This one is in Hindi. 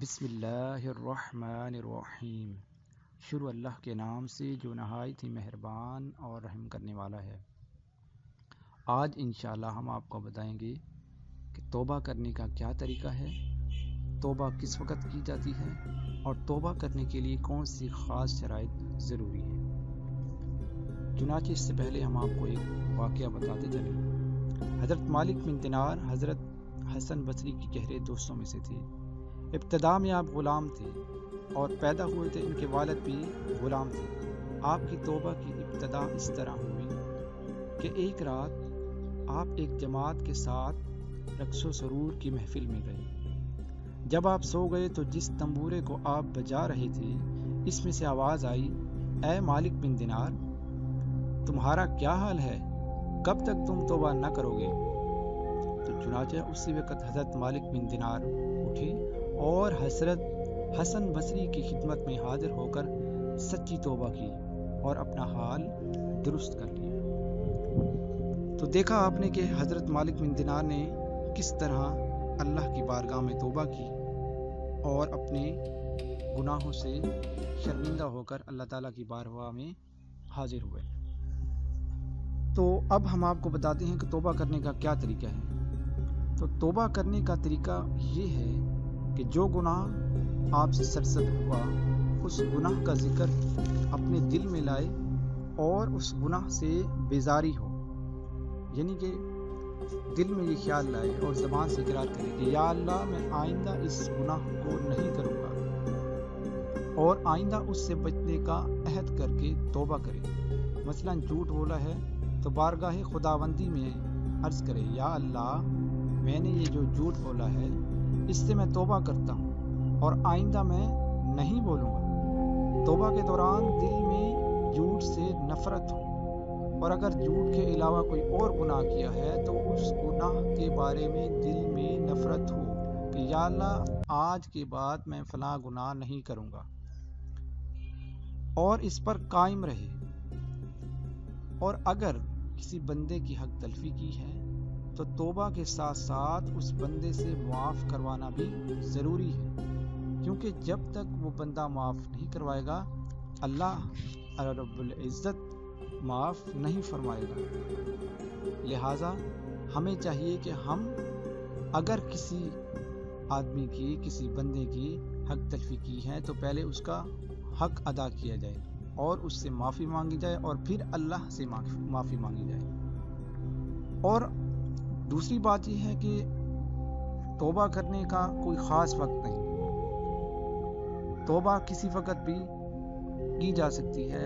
बिस्मिल्लाहिर्रहमानिर्रहीम। शुरू अल्लाह के नाम से जो नहायत ही मेहरबान और रहम करने वाला है। आज इंशाल्लाह हम आपको बताएंगे कि तौबा करने का क्या तरीका है, तौबा किस वक़्त की जाती है और तौबा करने के लिए कौन सी ख़ास शराइत ज़रूरी है। चुनांचे इससे पहले हम आपको एक वाक़या बताते चलें। हज़रत मालिक बिन दिनार हज़रत हसन बसरी के गहरे दोस्तों में से थे। इब्तदा में आप ग़ुलाम थे और पैदा हुए थे, इनके वालिद भी ग़ुलाम थे। आपकी तौबा की इब्तदा इस तरह हुई कि एक रात आप एक जमात के साथ रक्सो सरूर की महफ़िल में गए। जब आप सो गए तो जिस तंबूरे को आप बजा रहे थे इसमें से आवाज़ आई, ऐ मालिक बिन दिनार, तुम्हारा क्या हाल है, कब तक तुम तौबा न करोगे। तो चुनांचे उसी वक़्त हज़रत मालिक बिन दिनार उठे और हज़रत हसन बसरी की खिदमत में हाजिर होकर सच्ची तौबा की और अपना हाल दुरुस्त कर लिया। तो देखा आपने कि हज़रत मालिक बिन दिनार ने किस तरह अल्लाह की बारगाह में तौबा की और अपने गुनाहों से शर्मिंदा होकर अल्लाह ताला की बारगाह में हाजिर हुए। तो अब हम आपको बताते हैं कि तौबा करने का क्या तरीका है। तो तौबा करने का तरीका ये है कि जो गुनाह आपसे सरसद हुआ उस गुनाह का जिक्र अपने दिल में लाए और उस गुनाह से बेजारी हो, यानी कि दिल में ये ख्याल लाए और ज़बान से इकरार करे कि या अल्लाह, मैं आइंदा इस गुनाह को नहीं करूँगा और आइंदा उससे बचने का अहद करके तौबा करे। मसलन झूठ बोला है तो बारगाह खुदाबंदी में अर्ज़ करे, या अल्लाह, मैंने ये जो झूठ बोला है इससे मैं तौबा करता हूँ और आइंदा मैं नहीं बोलूँगा। तौबा के दौरान दिल में झूठ से नफरत हो और अगर झूठ के अलावा कोई और गुनाह किया है तो उस गुनाह के बारे में दिल में नफरत हो कि या अल्लाह, आज के बाद मैं फलां गुनाह नहीं करूँगा और इस पर कायम रहे। और अगर किसी बंदे की हक तलफी की है तो तौबा के साथ साथ उस बंदे से माफ़ करवाना भी ज़रूरी है, क्योंकि जब तक वो बंदा माफ़ नहीं करवाएगा अल्लाह रब्बुल इज़्ज़त माफ़ नहीं फरमाएगा। लिहाजा हमें चाहिए कि हम अगर किसी आदमी की, किसी बंदे की हक तलफी की है तो पहले उसका हक अदा किया जाए और उससे माफ़ी मांगी जाए और फिर अल्लाह से माफ़ी मांगी जाए। और दूसरी बात यह है कि तौबा करने का कोई ख़ास वक्त नहीं, तौबा किसी वक्त भी की जा सकती है।